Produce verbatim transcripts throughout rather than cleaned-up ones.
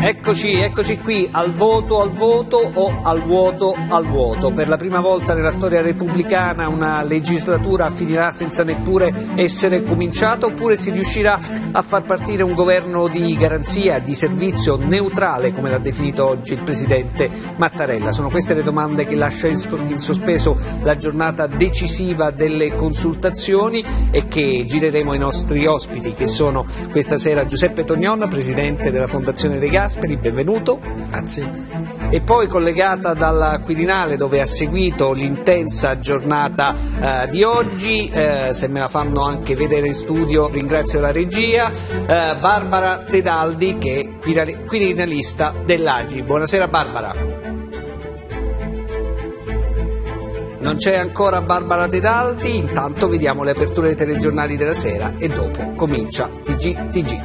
Eccoci, eccoci qui, al voto, al voto o al vuoto, al vuoto. Per la prima volta nella storia repubblicana una legislatura finirà senza neppure essere cominciata, oppure si riuscirà a far partire un governo di garanzia, di servizio, neutrale, come l'ha definito oggi il presidente Mattarella. Sono queste le domande che lascia in sospeso la giornata decisiva delle consultazioni e che gireremo ai nostri ospiti, che sono questa sera Giuseppe Tognon, presidente della Fondazione De Gasperi. Benvenuto. Grazie. E poi collegata dalla Quirinale, dove ha seguito l'intensa giornata eh, di oggi, eh, se me la fanno anche vedere in studio ringrazio la regia, eh, Barbara Tedaldi, che è quirinalista dell'A G I. Buonasera Barbara. Non c'è ancora Barbara Tedaldi, intanto vediamo le aperture dei telegiornali della sera e dopo comincia T G T G,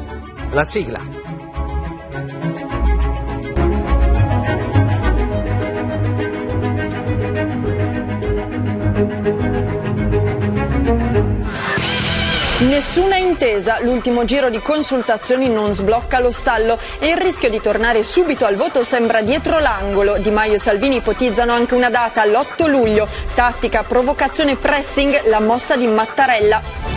la sigla. Nessuna intesa, l'ultimo giro di consultazioni non sblocca lo stallo e il rischio di tornare subito al voto sembra dietro l'angolo. Di Maio e Salvini ipotizzano anche una data, l'otto luglio. Tattica, provocazione, pressing, la mossa di Mattarella.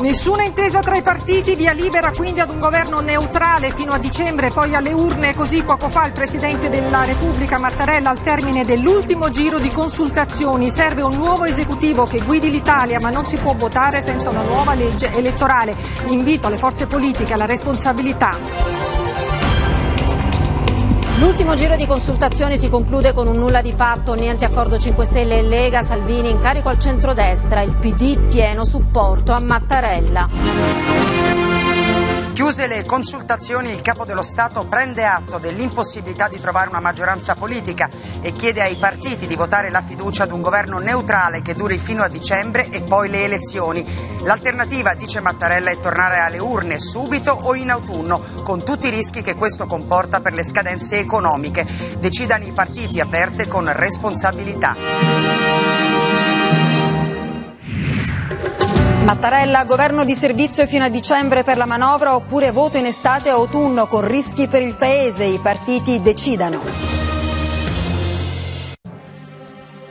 Nessuna intesa tra i partiti, via libera quindi ad un governo neutrale fino a dicembre, poi alle urne. Così poco fa il Presidente della Repubblica Mattarella al termine dell'ultimo giro di consultazioni. Serve un nuovo esecutivo che guidi l'Italia, ma non si può votare senza una nuova legge elettorale. Invito alle forze politiche alla responsabilità. L'ultimo giro di consultazioni si conclude con un nulla di fatto, niente accordo cinque Stelle e Lega, Salvini in carico al centrodestra, il P D pieno supporto a Mattarella. Chiuse le consultazioni, il Capo dello Stato prende atto dell'impossibilità di trovare una maggioranza politica e chiede ai partiti di votare la fiducia ad un governo neutrale che duri fino a dicembre e poi le elezioni. L'alternativa, dice Mattarella, è tornare alle urne subito o in autunno, con tutti i rischi che questo comporta per le scadenze economiche. Decidano i partiti, avverte, con responsabilità. Mattarella, governo di servizio fino a dicembre per la manovra oppure voto in estate o autunno con rischi per il Paese, i partiti decidano.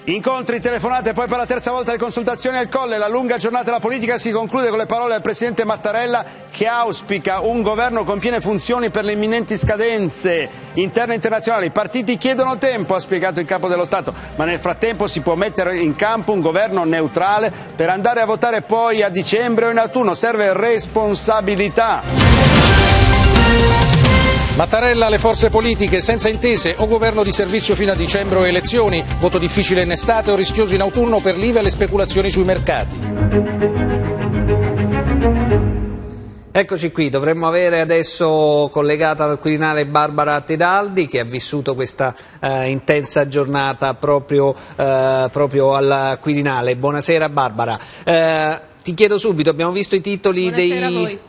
Incontri, telefonate, poi per la terza volta le consultazioni al Colle. La lunga giornata della politica si conclude con le parole del Presidente Mattarella, che auspica un governo con piene funzioni per le imminenti scadenze interne e internazionali. I partiti chiedono tempo, ha spiegato il Capo dello Stato, ma nel frattempo si può mettere in campo un governo neutrale per andare a votare poi a dicembre o in autunno. Serve responsabilità. Mattarella, le forze politiche, senza intese, o governo di servizio fino a dicembre o elezioni, voto difficile in estate o rischioso in autunno per l'I V A e le speculazioni sui mercati. Eccoci qui, dovremmo avere adesso collegata al Quirinale Barbara Tedaldi, che ha vissuto questa eh, intensa giornata proprio, eh, proprio al Quirinale. Buonasera Barbara, eh, ti chiedo subito, abbiamo visto i titoli Buonasera dei... a voi.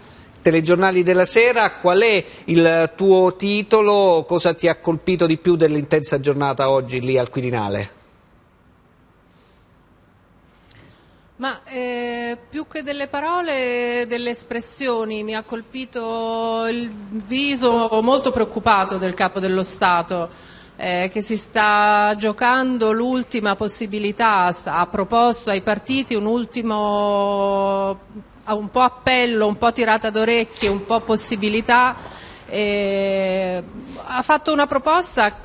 Telegiornali della sera, qual è il tuo titolo, cosa ti ha colpito di più dell'intensa giornata oggi lì al Quirinale? Ma eh, più che delle parole, delle espressioni, mi ha colpito il viso molto preoccupato del Capo dello Stato, eh, che si sta giocando l'ultima possibilità, ha proposto ai partiti un ultimo... un po' appello, un po' tirata d'orecchie, un po' possibilità, eh, ha fatto una proposta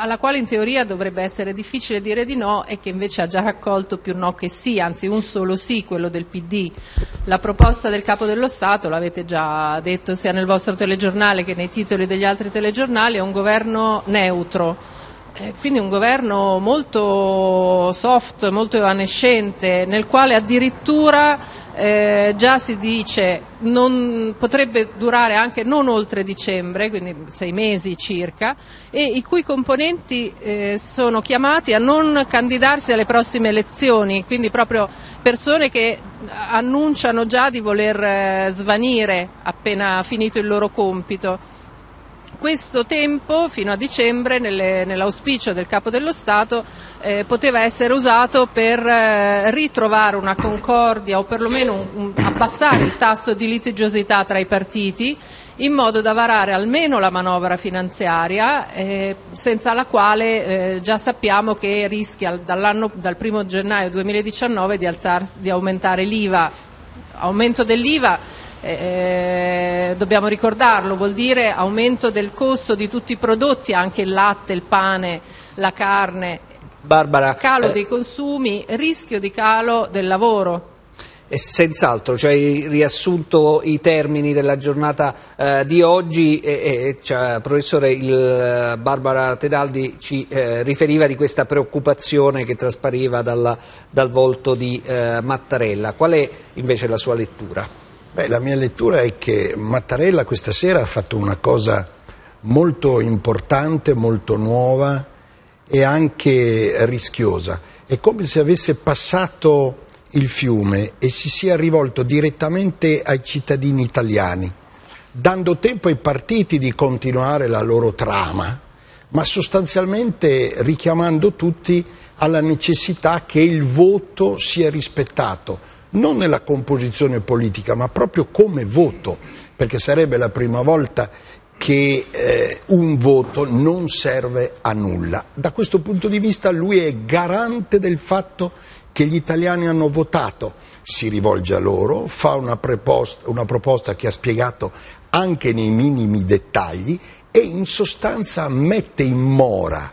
alla quale in teoria dovrebbe essere difficile dire di no e che invece ha già raccolto più no che sì, anzi un solo sì, quello del P D. La proposta del Capo dello Stato, l'avete già detto sia nel vostro telegiornale che nei titoli degli altri telegiornali, è un governo neutro. Quindi un governo molto soft, molto evanescente, nel quale addirittura eh, già si dice non, potrebbe durare anche non oltre dicembre, quindi sei mesi circa, e i cui componenti eh, sono chiamati a non candidarsi alle prossime elezioni, quindi proprio persone che annunciano già di voler eh, svanire appena finito il loro compito. Questo tempo, fino a dicembre, nell'auspicio del Capo dello Stato, eh, poteva essere usato per eh, ritrovare una concordia o perlomeno un, un, abbassare il tasso di litigiosità tra i partiti in modo da varare almeno la manovra finanziaria, eh, senza la quale eh, già sappiamo che rischia dall'anno, dal primo gennaio duemiladiciannove di, alzarsi, di aumentare l'I V A. Aumento dell'I V A, eh, dobbiamo ricordarlo, vuol dire aumento del costo di tutti i prodotti, anche il latte, il pane, la carne, Barbara, calo eh... dei consumi, rischio di calo del lavoro. E senz'altro, cioè, riassunto i termini della giornata eh, di oggi, e, e, cioè, professore, il, Barbara Tedaldi ci eh, riferiva di questa preoccupazione che traspariva dalla, dal volto di eh, Mattarella. Qual è invece la sua lettura? Beh, la mia lettura è che Mattarella questa sera ha fatto una cosa molto importante, molto nuova e anche rischiosa. È come se avesse passato il fiume e si sia rivolto direttamente ai cittadini italiani, dando tempo ai partiti di continuare la loro trama, ma sostanzialmente richiamando tutti alla necessità che il voto sia rispettato, non nella composizione politica, ma proprio come voto, perché sarebbe la prima volta che eh, un voto non serve a nulla. Da questo punto di vista lui è garante del fatto che gli italiani hanno votato, si rivolge a loro, fa una proposta, una proposta che ha spiegato anche nei minimi dettagli e in sostanza mette in mora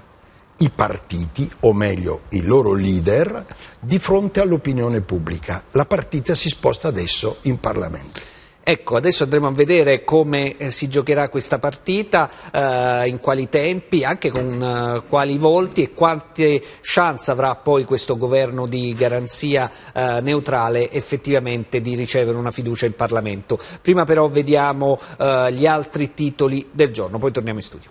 i partiti, o meglio i loro leader, di fronte all'opinione pubblica. La partita si sposta adesso in Parlamento. Ecco, adesso andremo a vedere come si giocherà questa partita, eh, in quali tempi, anche con eh, quali volti e quante chance avrà poi questo governo di garanzia eh, neutrale effettivamente di ricevere una fiducia in Parlamento. Prima però vediamo eh, gli altri titoli del giorno, poi torniamo in studio.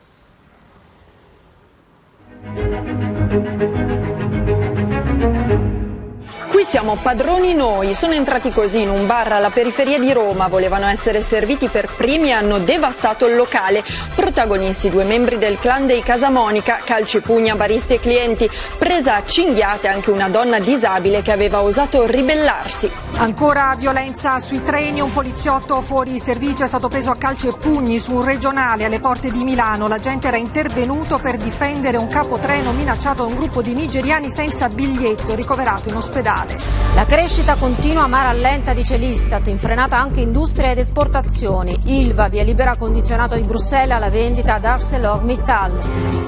Qui siamo padroni noi, sono entrati così in un bar alla periferia di Roma, volevano essere serviti per primi e hanno devastato il locale. Protagonisti due membri del clan dei Casamonica, calci, pugna, baristi e clienti, presa a cinghiate anche una donna disabile che aveva osato ribellarsi. Ancora violenza sui treni, un poliziotto fuori servizio è stato preso a calci e pugni su un regionale alle porte di Milano. L'agente era intervenuto per difendere un capotreno minacciato da un gruppo di nigeriani senza biglietto, ricoverato in ospedale. La crescita continua ma rallenta, dice l'Istat, infrenata anche industria ed esportazioni. Ilva, via libera condizionato di Bruxelles alla vendita ad ArcelorMittal.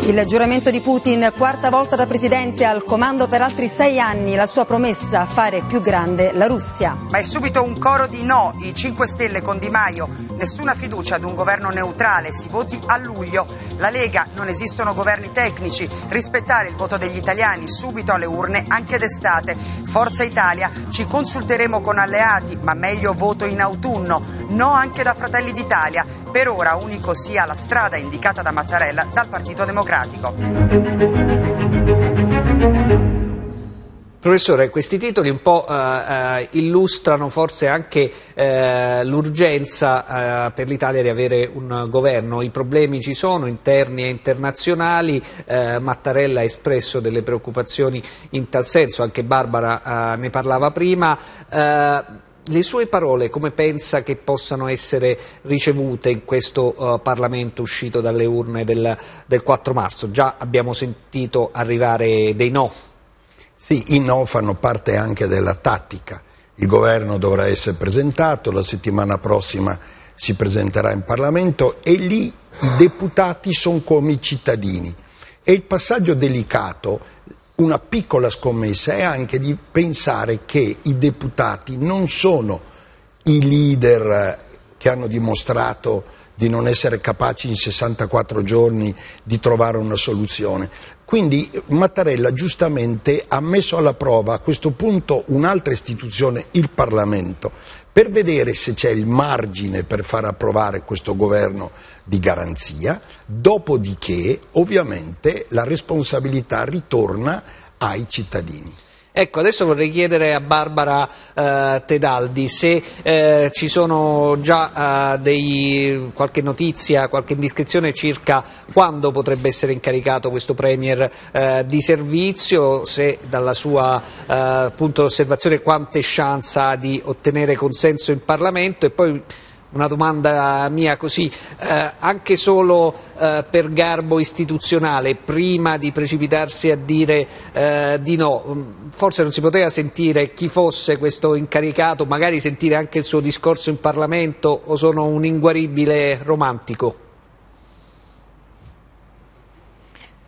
Il giuramento di Putin, quarta volta da presidente, al comando per altri sei anni, la sua promessa, fare più grande la Russia. Ma è subito un coro di no, i cinque Stelle con Di Maio, nessuna fiducia ad un governo neutrale, si voti a luglio. La Lega, non esistono governi tecnici, rispettare il voto degli italiani, subito alle urne anche d'estate. Forza Forza Italia, ci consulteremo con alleati, ma meglio voto in autunno, no anche da Fratelli d'Italia, per ora unico sia la strada indicata da Mattarella dal Partito Democratico. Professore, questi titoli un po' eh, illustrano forse anche eh, l'urgenza eh, per l'Italia di avere un governo. I problemi ci sono, interni e internazionali, eh, Mattarella ha espresso delle preoccupazioni in tal senso, anche Barbara eh, ne parlava prima. Eh, le sue parole come pensa che possano essere ricevute in questo eh, Parlamento uscito dalle urne del, del quattro marzo? Già abbiamo sentito arrivare dei no. Sì, i no fanno parte anche della tattica. Il governo dovrà essere presentato, la settimana prossima si presenterà in Parlamento e lì i deputati sono come i cittadini. E il passaggio delicato, una piccola scommessa, è anche di pensare che i deputati non sono i leader che hanno dimostrato di non essere capaci in sessantaquattro giorni di trovare una soluzione. Quindi Mattarella giustamente ha messo alla prova a questo punto un'altra istituzione, il Parlamento, per vedere se c'è il margine per far approvare questo governo di garanzia, dopodiché ovviamente la responsabilità ritorna ai cittadini. Ecco, adesso vorrei chiedere a Barbara eh, Tedaldi se eh, ci sono già eh, dei, qualche notizia, qualche indiscrezione circa quando potrebbe essere incaricato questo Premier eh, di servizio, se dalla sua eh, punto d'osservazione quante chance ha di ottenere consenso in Parlamento e poi Una domanda mia così, eh, anche solo eh, per garbo istituzionale, prima di precipitarsi a dire eh, di no, forse non si poteva sentire chi fosse questo incaricato, magari sentire anche il suo discorso in Parlamento, o sono un inguaribile romantico?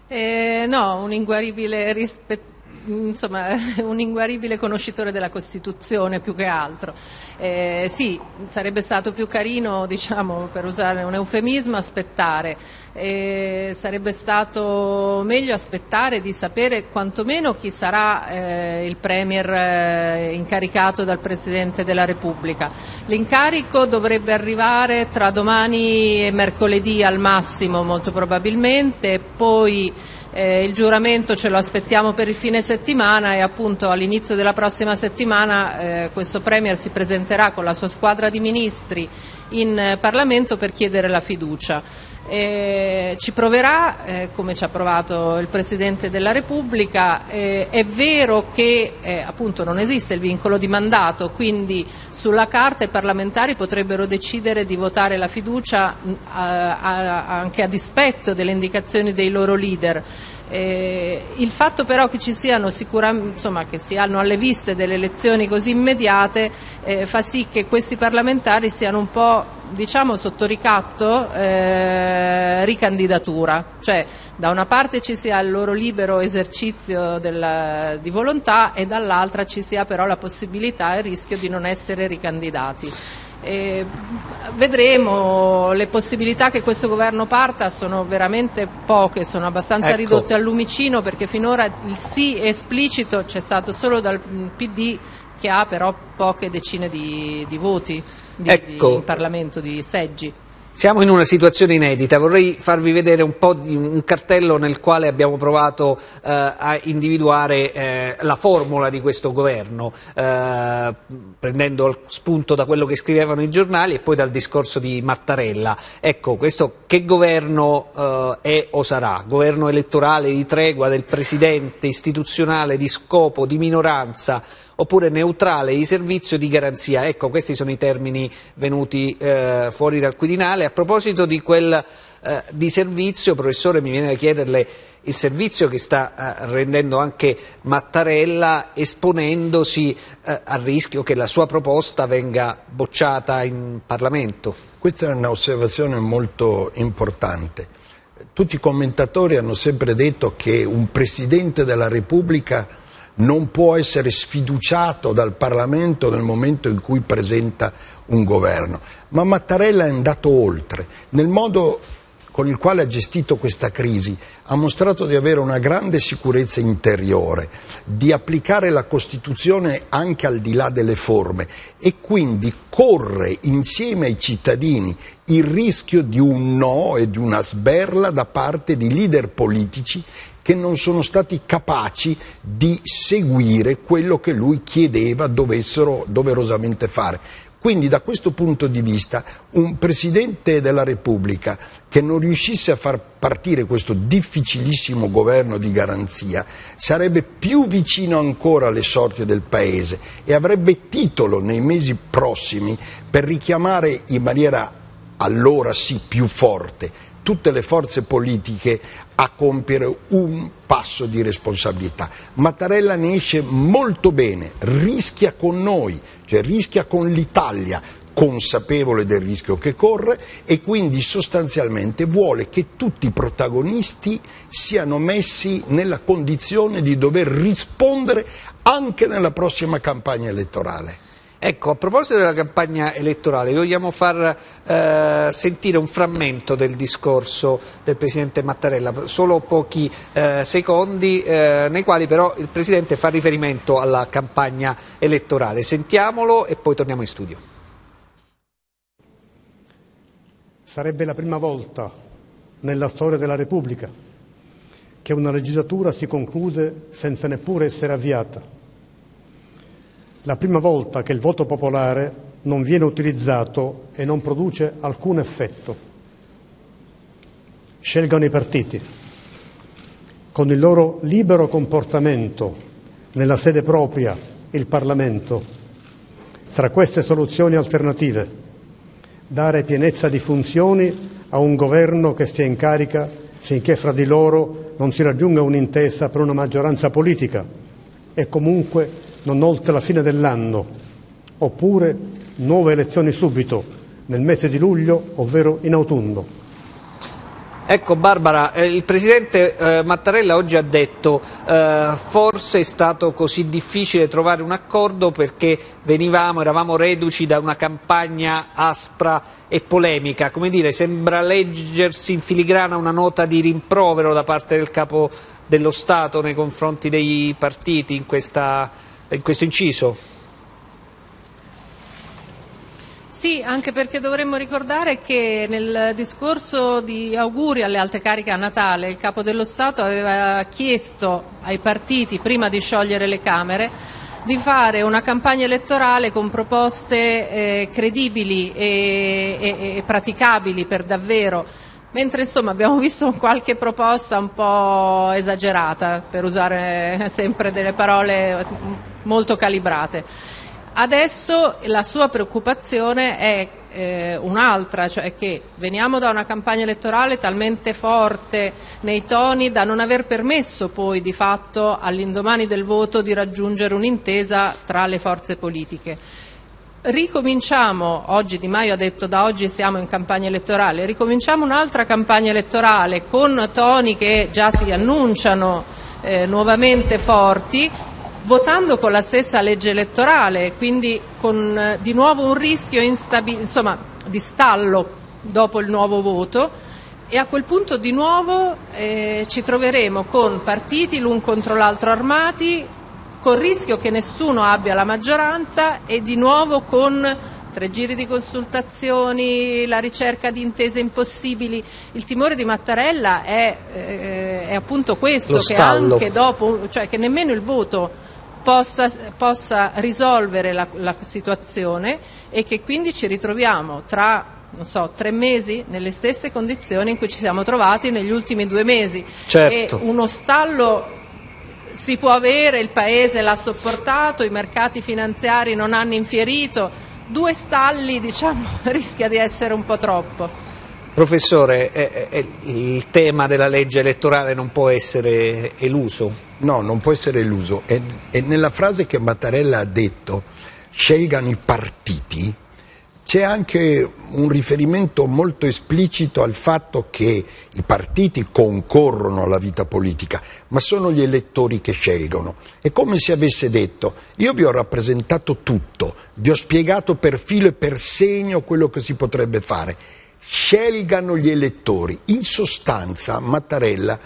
Eh, no, un inguaribile rispetto. Insomma, un inguaribile conoscitore della Costituzione più che altro. Eh, sì, sarebbe stato più carino, diciamo, per usare un eufemismo, aspettare. Eh, sarebbe stato meglio aspettare di sapere quantomeno chi sarà eh, il Premier eh, incaricato dal Presidente della Repubblica. L'incarico dovrebbe arrivare tra domani e mercoledì al massimo, molto probabilmente, poi Eh, il giuramento ce lo aspettiamo per il fine settimana e appunto all'inizio della prossima settimana eh, questo Premier si presenterà con la sua squadra di ministri in eh, Parlamento per chiedere la fiducia. Eh, ci proverà, eh, come ci ha provato il Presidente della Repubblica. Eh, è vero che eh, appunto non esiste il vincolo di mandato, quindi sulla carta i parlamentari potrebbero decidere di votare la fiducia a, a, anche a dispetto delle indicazioni dei loro leader. Eh, il fatto però che ci siano sicuramente, insomma, che siano alle viste delle elezioni così immediate eh, fa sì che questi parlamentari siano un po', diciamo, sotto ricatto eh, ricandidatura, cioè da una parte ci sia il loro libero esercizio della, di volontà e dall'altra ci sia però la possibilità e il rischio di non essere ricandidati. E vedremo, le possibilità che questo governo parta sono veramente poche, sono abbastanza ecco. ridotte al lumicino, perché finora il sì esplicito c'è stato solo dal P D, che ha però poche decine di, di voti di, ecco. di, in Parlamento, di seggi. Siamo in una situazione inedita, vorrei farvi vedere un po' di un cartello nel quale abbiamo provato eh, a individuare eh, la formula di questo governo, eh, prendendo spunto da quello che scrivevano i giornali e poi dal discorso di Mattarella. Ecco, questo che governo eh, è o sarà? Governo elettorale di tregua del Presidente, istituzionale di scopo, di minoranza, oppure neutrale di servizio, di garanzia? Ecco, questi sono i termini venuti eh, fuori dal Quirinale. A proposito di quel eh, di servizio, professore, mi viene da chiederle il servizio che sta eh, rendendo anche Mattarella, esponendosi eh, al rischio che la sua proposta venga bocciata in Parlamento. Questa è un'osservazione molto importante. Tutti i commentatori hanno sempre detto che un Presidente della Repubblica non può essere sfiduciato dal Parlamento nel momento in cui presenta un governo. Ma Mattarella è andato oltre. Nel modo con il quale ha gestito questa crisi ha mostrato di avere una grande sicurezza interiore, di applicare la Costituzione anche al di là delle forme e quindi corre insieme ai cittadini il rischio di un no e di una sberla da parte di leader politici che non sono stati capaci di seguire quello che lui chiedeva dovessero doverosamente fare. Quindi da questo punto di vista un Presidente della Repubblica che non riuscisse a far partire questo difficilissimo governo di garanzia sarebbe più vicino ancora alle sorti del Paese e avrebbe titolo nei mesi prossimi per richiamare in maniera allora sì più forte tutte le forze politiche a compiere un passo di responsabilità. Mattarella ne esce molto bene, rischia con noi, cioè rischia con l'Italia, consapevole del rischio che corre, e quindi sostanzialmente vuole che tutti i protagonisti siano messi nella condizione di dover rispondere anche nella prossima campagna elettorale. Ecco, a proposito della campagna elettorale, vogliamo far eh, sentire un frammento del discorso del Presidente Mattarella, solo pochi eh, secondi, eh, nei quali però il Presidente fa riferimento alla campagna elettorale. Sentiamolo e poi torniamo in studio. Sarebbe la prima volta nella storia della Repubblica che una legislatura si conclude senza neppure essere avviata. La prima volta che il voto popolare non viene utilizzato e non produce alcun effetto. Scelgano i partiti, con il loro libero comportamento, nella sede propria, il Parlamento, tra queste soluzioni alternative, dare pienezza di funzioni a un governo che stia in carica finché fra di loro non si raggiunga un'intesa per una maggioranza politica e comunque non oltre la fine dell'anno, oppure nuove elezioni subito, nel mese di luglio, ovvero in autunno. Ecco Barbara, eh, il Presidente eh, Mattarella oggi ha detto eh, forse è stato così difficile trovare un accordo perché venivamo, eravamo reduci da una campagna aspra e polemica, come dire, sembra leggersi in filigrana una nota di rimprovero da parte del Capo dello Stato nei confronti dei partiti in, questa, in questo inciso. Sì, anche perché dovremmo ricordare che nel discorso di auguri alle alte cariche a Natale il Capo dello Stato aveva chiesto ai partiti, prima di sciogliere le Camere, di fare una campagna elettorale con proposte eh, credibili e, e, e praticabili per davvero, mentre insomma abbiamo visto qualche proposta un po' esagerata, per usare sempre delle parole molto calibrate. Adesso la sua preoccupazione è eh, un'altra, cioè che veniamo da una campagna elettorale talmente forte nei toni da non aver permesso poi di fatto all'indomani del voto di raggiungere un'intesa tra le forze politiche. Ricominciamo, oggi Di Maio ha detto da oggi siamo in campagna elettorale, ricominciamo un'altra campagna elettorale con toni che già si annunciano eh, nuovamente forti, votando con la stessa legge elettorale, quindi con eh, di nuovo un rischio insomma, di stallo dopo il nuovo voto, e a quel punto di nuovo eh, ci troveremo con partiti l'un contro l'altro armati, con il rischio che nessuno abbia la maggioranza e di nuovo con tre giri di consultazioni, la ricerca di intese impossibili. Il timore di Mattarella è, eh, è appunto questo, che anche dopo, cioè che nemmeno il voto Possa, possa risolvere la, la situazione e che quindi ci ritroviamo tra, non so, tre mesi nelle stesse condizioni in cui ci siamo trovati negli ultimi due mesi. Certo. E uno stallo si può avere, il Paese l'ha sopportato, i mercati finanziari non hanno infierito, due stalli diciamo rischia di essere un po' troppo. Professore, eh, eh, il tema della legge elettorale non può essere eluso? No, non può essere eluso. E, e nella frase che Mattarella ha detto, scelgano i partiti, c'è anche un riferimento molto esplicito al fatto che i partiti concorrono alla vita politica, ma sono gli elettori che scelgono. È come se avesse detto, io vi ho rappresentato tutto, vi ho spiegato per filo e per segno quello che si potrebbe fare. Scelgano gli elettori. In sostanza Mattarella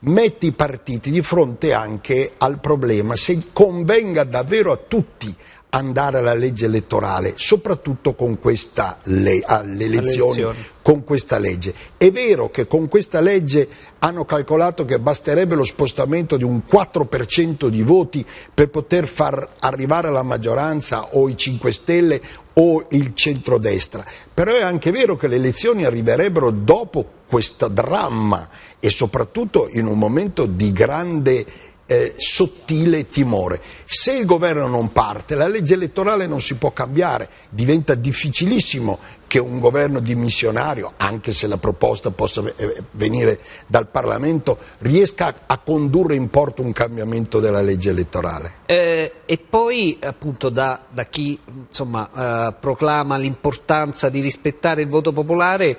mette i partiti di fronte anche al problema se convenga davvero a tutti andare alla legge elettorale, soprattutto con questa le, alle elezioni, con questa legge. È vero che con questa legge hanno calcolato che basterebbe lo spostamento di un quattro per cento di voti per poter far arrivare alla maggioranza o i cinque Stelle o il centrodestra, però è anche vero che le elezioni arriverebbero dopo questo dramma e soprattutto in un momento di grande Eh, sottile timore. Se il governo non parte, la legge elettorale non si può cambiare, diventa difficilissimo che un governo dimissionario, anche se la proposta possa eh, venire dal Parlamento, riesca a, a condurre in porto un cambiamento della legge elettorale. Eh, e poi appunto da, da chi insomma, eh, proclama l'importanza di rispettare il voto popolare,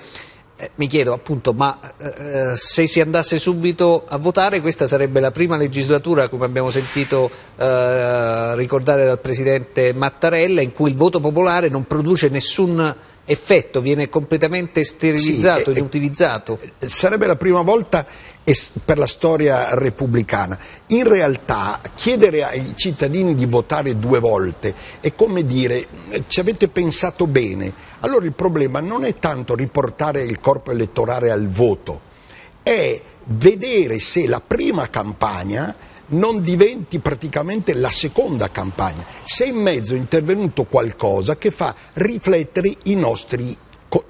mi chiedo appunto, ma eh, se si andasse subito a votare, questa sarebbe la prima legislatura, come abbiamo sentito eh, ricordare dal Presidente Mattarella, in cui il voto popolare non produce nessun effetto, viene completamente sterilizzato, sì, e inutilizzato. Sarebbe la prima volta per la storia repubblicana. In realtà chiedere ai cittadini di votare due volte è come dire, ci avete pensato bene. Allora il problema non è tanto riportare il corpo elettorale al voto, è vedere se la prima campagna non diventi praticamente la seconda campagna, se in mezzo è intervenuto qualcosa che fa riflettere i nostri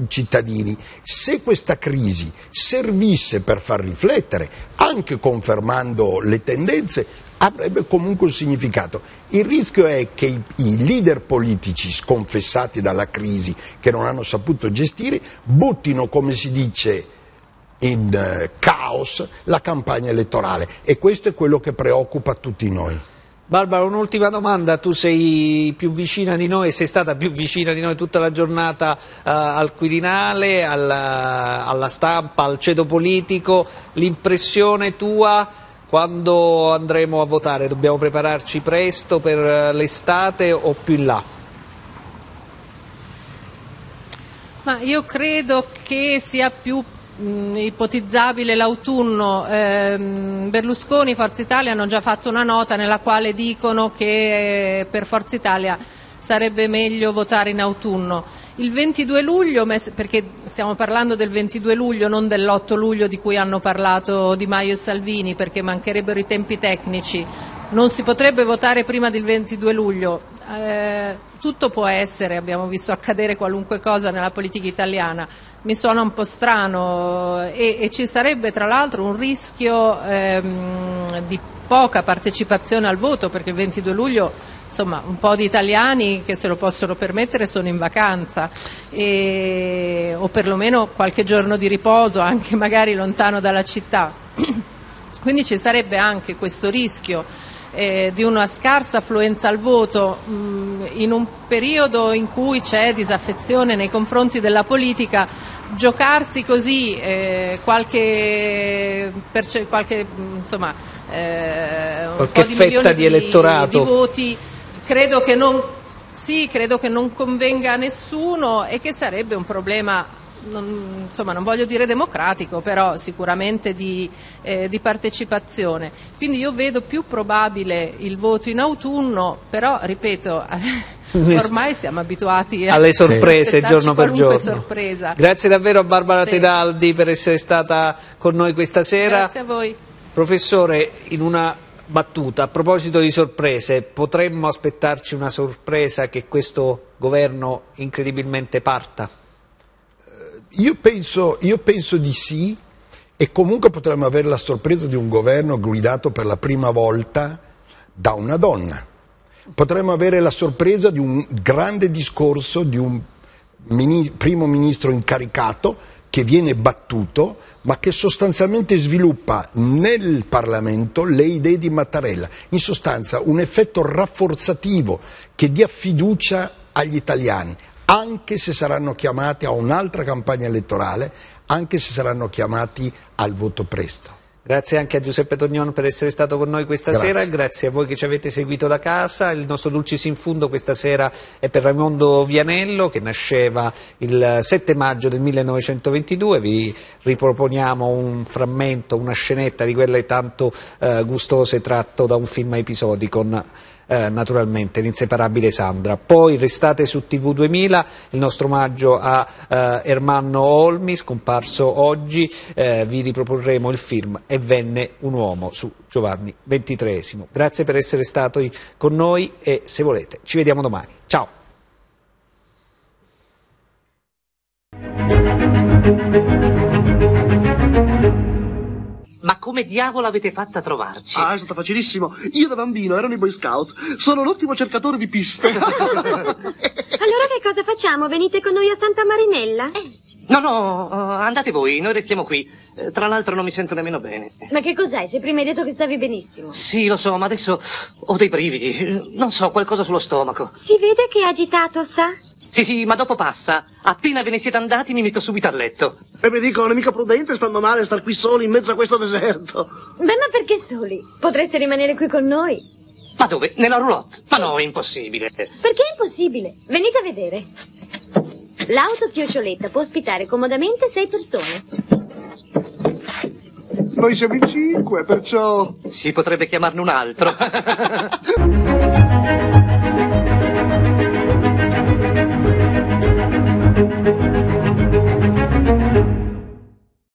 cittadini. Se questa crisi servisse per far riflettere, anche confermando le tendenze, avrebbe comunque un significato. Il rischio è che i, i leader politici sconfessati dalla crisi, che non hanno saputo gestire, buttino, come si dice in eh, caos, la campagna elettorale, e questo è quello che preoccupa tutti noi. Barbara, un'ultima domanda, tu sei più vicina di noi, sei stata più vicina di noi tutta la giornata eh, al Quirinale, alla, alla stampa, al ceto politico, l'impressione tua quando andremo a votare? Dobbiamo prepararci presto per l'estate o più in là? Ma io credo che sia più ipotizzabile l'autunno. Berlusconi, Forza Italia hanno già fatto una nota nella quale dicono che per Forza Italia sarebbe meglio votare in autunno. Il ventidue luglio, perché stiamo parlando del ventidue luglio, non dell'otto luglio di cui hanno parlato Di Maio e Salvini, perché mancherebbero i tempi tecnici, non si potrebbe votare prima del ventidue luglio. Eh, tutto può essere, abbiamo visto accadere qualunque cosa nella politica italiana, mi suona un po' strano, e, e ci sarebbe tra l'altro un rischio ehm, di poca partecipazione al voto, perché il ventidue luglio, insomma, un po' di italiani che se lo possono permettere sono in vacanza, e, o perlomeno qualche giorno di riposo, anche magari lontano dalla città, quindi ci sarebbe anche questo rischio Eh, di una scarsa affluenza al voto mh, in un periodo in cui c'è disaffezione nei confronti della politica. Giocarsi così eh, qualche, qualche, insomma, eh, qualche po' di fetta di, elettorato. Di, di voti credo che, non, sì, credo che non convenga a nessuno, e che sarebbe un problema, non, insomma, non voglio dire democratico, però sicuramente di, eh, di partecipazione. Quindi io vedo più probabile il voto in autunno, però ripeto, ormai siamo abituati a alle sorprese giorno per giorno. Sorpresa. Grazie davvero a Barbara sì. Tedaldi per essere stata con noi questa sera. Grazie a voi. Professore, in una battuta, a proposito di sorprese, potremmo aspettarci una sorpresa che questo governo incredibilmente parta? Io penso, io penso di sì, e comunque potremmo avere la sorpresa di un governo guidato per la prima volta da una donna. Potremmo avere la sorpresa di un grande discorso di un mini, primo ministro incaricato che viene battuto, ma che sostanzialmente sviluppa nel Parlamento le idee di Mattarella. In sostanza un effetto rafforzativo che dia fiducia agli italiani, anche se saranno chiamati a un'altra campagna elettorale, anche se saranno chiamati al voto presto. Grazie anche a Giuseppe Tognon per essere stato con noi questa Grazie. sera, grazie a voi che ci avete seguito da casa. Il nostro Dulcis in Fundo questa sera è per Raimondo Vianello, che nasceva il sette maggio del millenovecentoventidue, vi riproponiamo un frammento, una scenetta di quelle tanto eh, gustose, tratto da un film a episodi con Eh, naturalmente l'inseparabile Sandra. Poi restate su T V duemila, il nostro omaggio a eh, Ermanno Olmi, scomparso oggi, eh, vi riproporremo il film E venne un uomo su Giovanni ventitreesimo. Grazie per essere stati con noi, e se volete ci vediamo domani. Ciao. Ma come diavolo avete fatto a trovarci? Ah, è stato facilissimo. Io da bambino ero nei Boy Scout. Sono l'ottimo cercatore di piste. Allora che cosa facciamo? Venite con noi a Santa Marinella? Eh. No, no, andate voi, noi restiamo qui. Tra l'altro non mi sento nemmeno bene. Ma che cos'hai? Se prima hai detto che stavi benissimo. Sì, lo so, ma adesso ho dei brividi. Non so, qualcosa sullo stomaco. Si vede che è agitato, sa? Sì, sì, ma dopo passa. Appena ve ne siete andati mi metto subito a letto. E mi dico, non è mica prudente stando male star qui soli in mezzo a questo deserto. Beh, ma perché soli? Potreste rimanere qui con noi. Ma dove? Nella roulotte? Ma no, è impossibile. Perché è impossibile? Venite a vedere. L'auto chioccioletta può ospitare comodamente sei persone. Noi siamo in cinque, perciò... Si potrebbe chiamarne un altro.